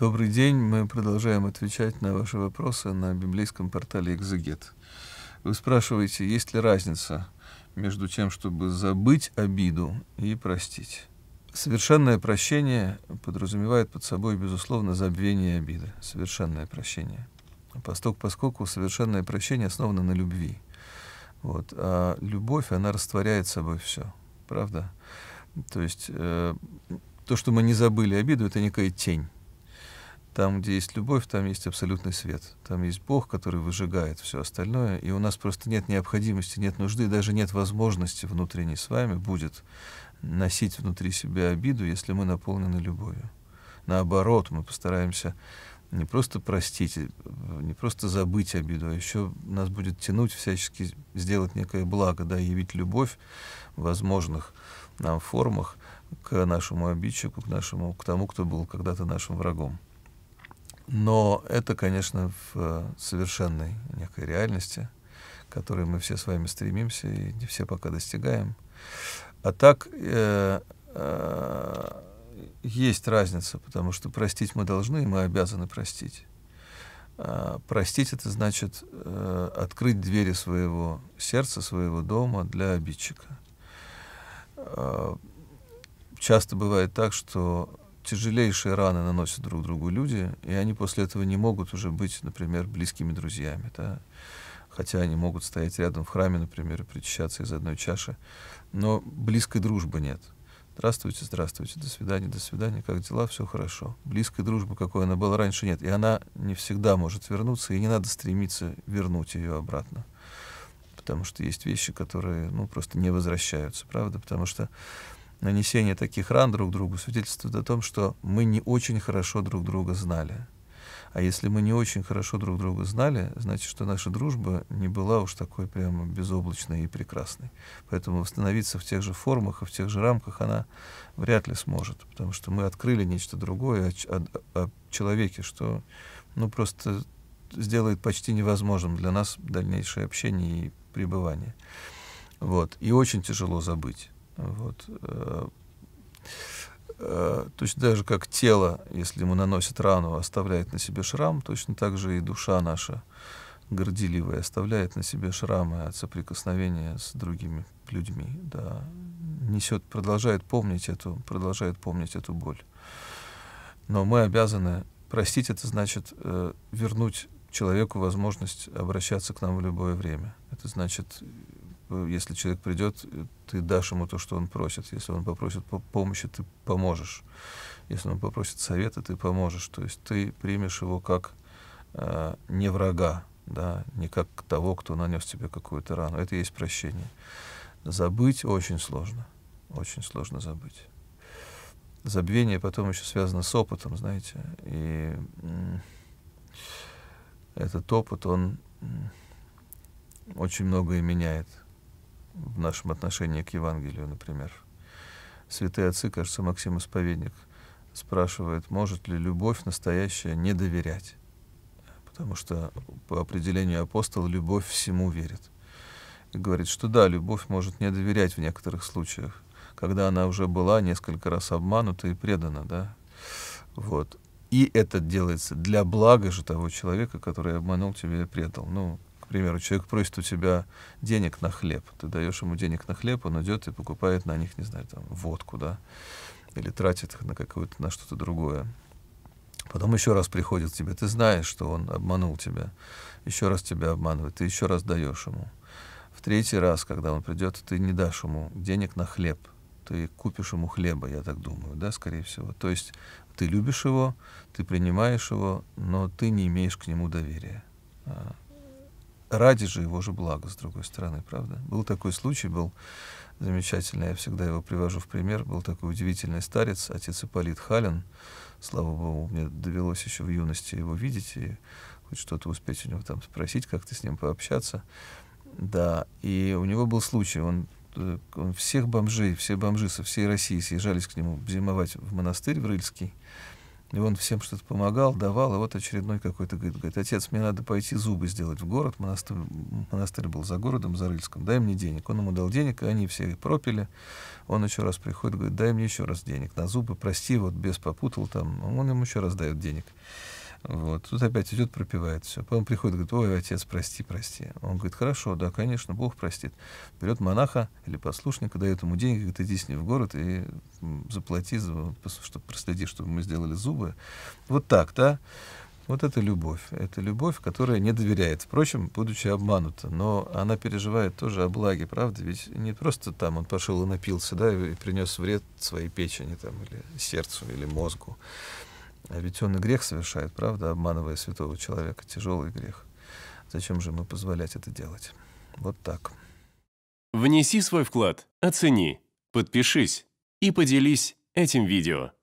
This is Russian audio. Добрый день. Мы продолжаем отвечать на ваши вопросы на библейском портале «Экзегет». Вы спрашиваете, есть ли разница между тем, чтобы забыть обиду и простить. Совершенное прощение подразумевает под собой, безусловно, забвение обиды. Совершенное прощение. Поскольку совершенное прощение основано на любви. Вот. А любовь, она растворяет собой все. Правда? То есть то, что мы не забыли обиду, это некая тень. Там, где есть любовь, там есть абсолютный свет. Там есть Бог, который выжигает все остальное. И у нас просто нет необходимости, нет нужды, даже нет возможности внутренней с вами будет носить внутри себя обиду, если мы наполнены любовью. Наоборот, мы постараемся не просто простить, не просто забыть обиду, а еще нас будет тянуть всячески сделать некое благо, да, явить любовь в возможных нам формах к нашему обидчику, к тому, кто был когда-то нашим врагом. Но это, конечно, в совершенной некой реальности, к которой мы все с вами стремимся и не все пока достигаем. А так есть разница, потому что простить мы должны, и мы обязаны простить. Простить — это значит открыть двери своего сердца, своего дома для обидчика. Часто бывает так, что тяжелейшие раны наносят друг другу люди, и они после этого не могут уже быть, например, близкими друзьями. Да? Хотя они могут стоять рядом в храме, например, и причащаться из одной чаши, но близкой дружбы нет. Здравствуйте, здравствуйте, до свидания, как дела, все хорошо. Близкой дружбы, какой она была раньше, нет. И она не всегда может вернуться, и не надо стремиться вернуть ее обратно. Потому что есть вещи, которые просто не возвращаются, правда? Потому что нанесение таких ран друг другу свидетельствует о том, что мы не очень хорошо друг друга знали. А если мы не очень хорошо друг друга знали, значит, что наша дружба не была уж такой прямо безоблачной и прекрасной. Поэтому восстановиться в тех же формах и в тех же рамках она вряд ли сможет, потому что мы открыли нечто другое о человеке, что просто сделает почти невозможным для нас дальнейшее общение и пребывание. Вот. И очень тяжело забыть. Вот. Точно так же, как тело, если ему наносит рану, оставляет на себе шрам, точно так же и душа наша горделивая оставляет на себе шрамы от соприкосновения с другими людьми. Да. Продолжает помнить эту боль. Но мы обязаны простить, это значит вернуть человеку возможность обращаться к нам в любое время. Это значит, если человек придет, ты дашь ему то, что он просит. Если он попросит помощи, ты поможешь. Если он попросит совета, ты поможешь. То есть ты примешь его как не врага, да, не как того, кто нанес тебе какую-то рану. Это и есть прощение. Забыть очень сложно. Очень сложно забыть. Забвение потом еще связано с опытом, знаете. И этот опыт, он очень многое меняет в нашем отношении к Евангелию, например. Святые отцы, кажется, Максим Исповедник спрашивает, может ли любовь настоящая не доверять. Потому что по определению апостола любовь всему верит. И говорит, что да, любовь может не доверять в некоторых случаях, когда она уже была несколько раз обманута и предана. Да? Вот. И это делается для блага же того человека, который обманул тебя и предал. К примеру, человек просит у тебя денег на хлеб, ты даешь ему денег на хлеб, он идет и покупает на них, не знаю, там, водку, да, или тратит их на что-то другое. Потом еще раз приходит к тебе, ты знаешь, что он обманул тебя, еще раз тебя обманывает, ты еще раз даешь ему. В третий раз, когда он придет, ты не дашь ему денег на хлеб, ты купишь ему хлеба, я так думаю, да, скорее всего. То есть ты любишь его, ты принимаешь его, но ты не имеешь к нему доверия. Ради же его же блага, с другой стороны, правда? Был такой случай, был замечательный, я всегда его привожу в пример, был такой удивительный старец, отец Ипполит Халин, слава Богу, мне довелось еще в юности его видеть и хоть что-то успеть у него там спросить, как-то с ним пообщаться, да, и у него был случай, он всех бомжей, все бомжи со всей России съезжались к нему зимовать в монастырь в Рыльский, И он всем что-то помогал, давал, и вот очередной какой-то говорит: отец, мне надо пойти зубы сделать в город, монастырь был за городом, за Рыльском, дай мне денег. Он ему дал денег, и они все пропили, он еще раз приходит, говорит: дай мне еще раз денег на зубы, прости, вот бес попутал там, он ему еще раз дает денег. Вот. Тут опять идет, пропивает все. Потом приходит, говорит: ой, отец, прости, прости. Он говорит: хорошо, да, конечно, Бог простит. Берет монаха или послушника, дает ему деньги, говорит: иди с ним в город и заплати, чтобы проследи, чтобы мы сделали зубы. Вот так, да? Вот это любовь. Это любовь, которая не доверяет, впрочем, будучи обманута. Но она переживает тоже о благе, правда? Ведь не просто там он пошел и напился, да, и принес вред своей печени там, или сердцу, или мозгу. А ведь он и грех совершает, правда, обманывая святого человека. Тяжелый грех. Зачем же ему позволять это делать? Вот так. Внеси свой вклад, оцени, подпишись и поделись этим видео.